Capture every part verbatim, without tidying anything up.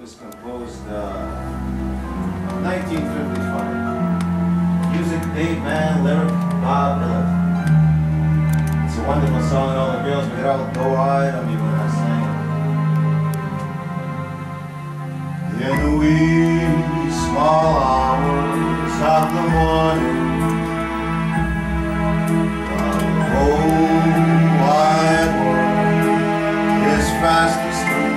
was composed uh, in nineteen fifty-five. Music, Dave Mann, lyric, Bob Dylan. It's a wonderful song, and all the girls would all go-eyed on me when I sang it. In the wee small hours of the morning, while the whole wide world is fast asleep,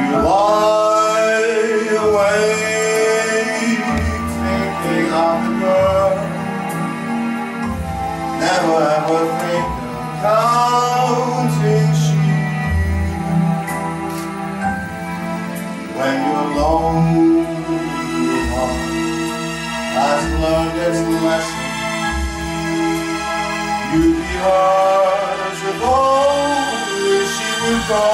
you lie awake thinking of the girl. Never ever think of counting sheep. When you're alone, your heart has learned its lesson. You'd be hers if only she would go.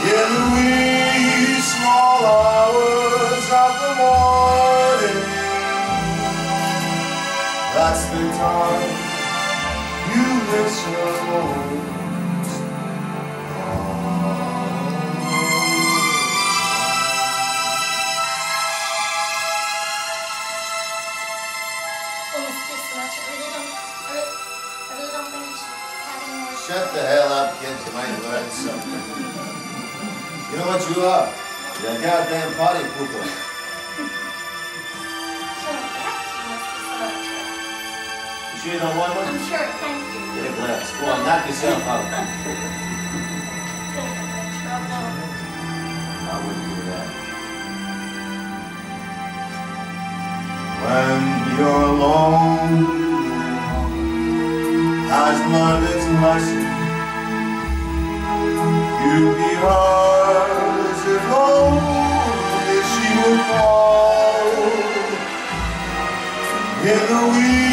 In the wee small hours of the morning, that's the time you miss her most. Oh, it's just so much. I really don't, I really, I really don't finish having more. Shut the hell up, kids. You might learn something. You know what you are? You're a goddamn party pooper. You sure you don't want one? I'm sure, thank you. Get a glass. Go on, knock yourself out. I'm gonna get in trouble. I wouldn't do that. When you're alone, has learned its lesson. You'd be hard. If she would fall in the wheel.